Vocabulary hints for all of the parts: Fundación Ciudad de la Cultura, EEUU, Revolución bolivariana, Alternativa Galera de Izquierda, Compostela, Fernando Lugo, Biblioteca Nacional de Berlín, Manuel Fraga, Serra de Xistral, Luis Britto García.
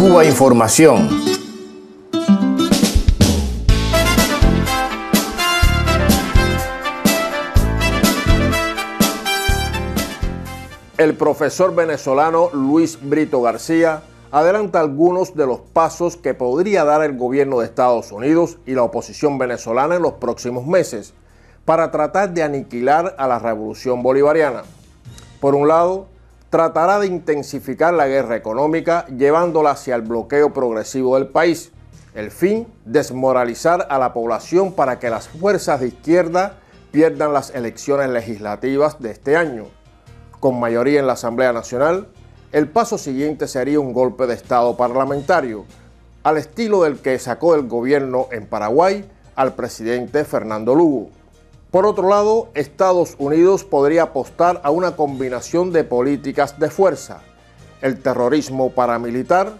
Cubainformación. El profesor venezolano Luis Britto García adelanta algunos de los pasos que podría dar el gobierno de Estados Unidos y la oposición venezolana en los próximos meses para tratar de aniquilar a la Revolución bolivariana. Por un lado, tratará de intensificar la guerra económica llevándola hacia el bloqueo progresivo del país. El fin, desmoralizar a la población para que las fuerzas de izquierda pierdan las elecciones legislativas de este año. Con mayoría en la Asamblea Nacional, el paso siguiente sería un golpe de Estado parlamentario, al estilo del que sacó el gobierno en Paraguay al presidente Fernando Lugo. Por otro lado, Estados Unidos podría apostar a una combinación de políticas de fuerza, el terrorismo paramilitar,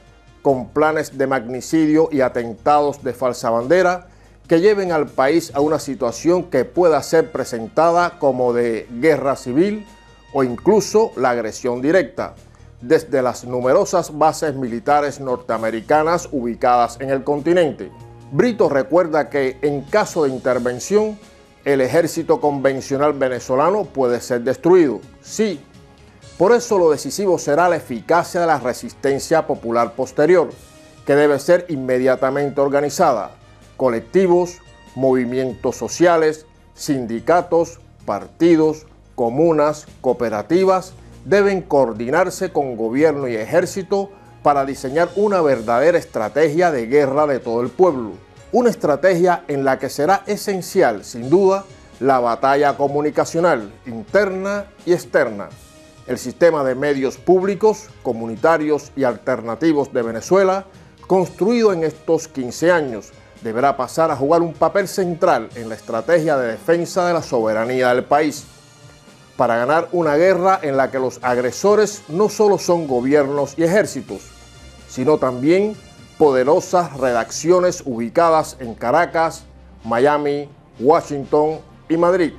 con planes de magnicidio y atentados de falsa bandera, que lleven al país a una situación que pueda ser presentada como de guerra civil o incluso la agresión directa, desde las numerosas bases militares norteamericanas ubicadas en el continente. Britto recuerda que, en caso de intervención, el ejército convencional venezolano puede ser destruido. Sí, por eso lo decisivo será la eficacia de la resistencia popular posterior, que debe ser inmediatamente organizada. Colectivos, movimientos sociales, sindicatos, partidos, comunas, cooperativas, deben coordinarse con gobierno y ejército para diseñar una verdadera estrategia de guerra de todo el pueblo. Una estrategia en la que será esencial, sin duda, la batalla comunicacional interna y externa. El sistema de medios públicos, comunitarios y alternativos de Venezuela, construido en estos 15 años, deberá pasar a jugar un papel central en la estrategia de defensa de la soberanía del país, para ganar una guerra en la que los agresores no solo son gobiernos y ejércitos, sino también poderosas redacciones ubicadas en Caracas, Miami, Washington y Madrid.